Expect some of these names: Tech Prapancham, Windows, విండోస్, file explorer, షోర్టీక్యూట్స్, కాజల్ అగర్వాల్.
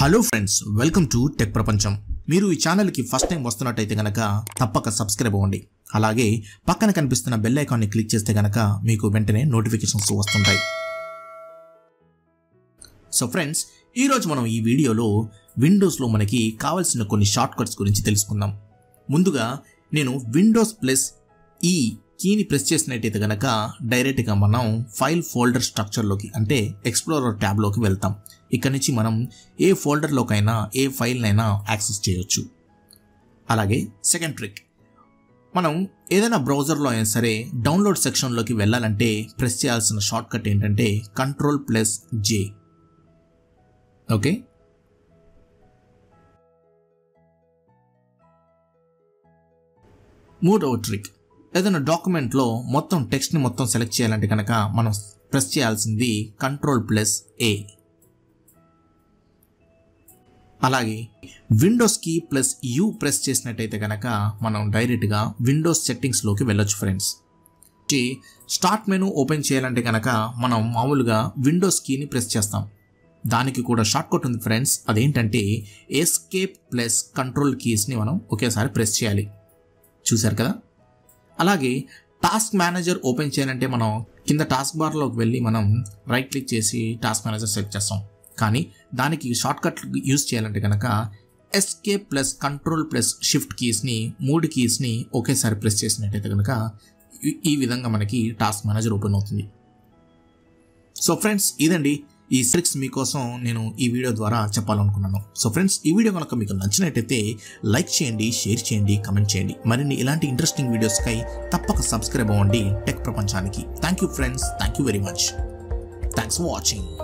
Hello friends, welcome to Tech Prapancham. Meeru ee channel ki first time vastunnatayite ganaka tappaka subscribe avvandi. Alage pakkana kanipistuna bell icon ni click chesthe ganaka meeku ventane notifications vastuntayi. So friends, ee roju manam ee video lo Windows lo manaki kavalsina konni shortcuts gurinchi telusukundam. Munduga nenu Windows plus E key ni press chesinatayite ganaka direct ga manam file folder structure loki ante explorer tab loki veltam. ఇక్కడ నుంచి మనం ఏ folder లోకైనా ఏ file నైనా access చేయొచ్చు. అలాగే second trick, మనం ఏదైనా బ్రౌజర్ లో అయినా సరే డౌన్లోడ్ సెక్షన్ లోకి వెళ్ళాలంటే ప్రెస్ చేయాల్సిన షార్ట్ కట్ ఏంటంటే Ctrl+J. ఓకే, మూడవ ట్రిక్, ఏదైనా డాక్యుమెంట్ లో మొత్తం టెక్స్ట్ ని మొత్తం సెలెక్ట్ చేయాలంటే కనుక మనం ప్రెస్ చేయాల్సింది Ctrl+A. అలాగే విండోస్ కీ +U ప్రెస్ చేసినట్టయితే కనుక మనం డైరెక్ట్గా విండోస్ సెట్టింగ్స్లోకి వెళ్ళొచ్చు ఫ్రెండ్స్. స్టార్ట్ మెనూ ఓపెన్ చేయాలంటే కనుక మనం మామూలుగా విండోస్ కీని ప్రెస్ చేస్తాం, దానికి కూడా షార్ట్ కట్ ఉంది ఫ్రెండ్స్. అదేంటంటే Escape+Ctrl కీస్ని మనం ఒకేసారి ప్రెస్ చేయాలి, చూశారు కదా. అలాగే టాస్క్ మేనేజర్ ఓపెన్ చేయాలంటే మనం కింద టాస్క్ బార్లోకి వెళ్ళి మనం రైట్ క్లిక్ చేసి టాస్క్ మేనేజర్ సెట్ చేస్తాం, కానీ దానికి షార్ట్ కట్ యూజ్ చేయాలంటే కనుక Escape+Ctrl+Shift కీస్ని 3 కీస్ని ఒకేసారి ప్రెస్ చేసినట్టయితే కనుక ఈ విధంగా మనకి టాస్క్ మేనేజర్ ఓపెన్ అవుతుంది. సో ఫ్రెండ్స్, ఇదండి ఈ ట్రిక్స్ మీకోసం నేను ఈ వీడియో ద్వారా చెప్పాలనుకున్నాను. సో ఫ్రెండ్స్, ఈ వీడియో కనుక మీకు నచ్చినట్టయితే లైక్ చేయండి, షేర్ చేయండి, కమెంట్ చేయండి. మరిన్ని ఇలాంటి ఇంట్రెస్టింగ్ వీడియోస్కై తప్పక సబ్స్క్రైబ్ అవ్వండి టెక్ ప్రపంచానికి. Thank you friends, thank you very much, thanks for watching.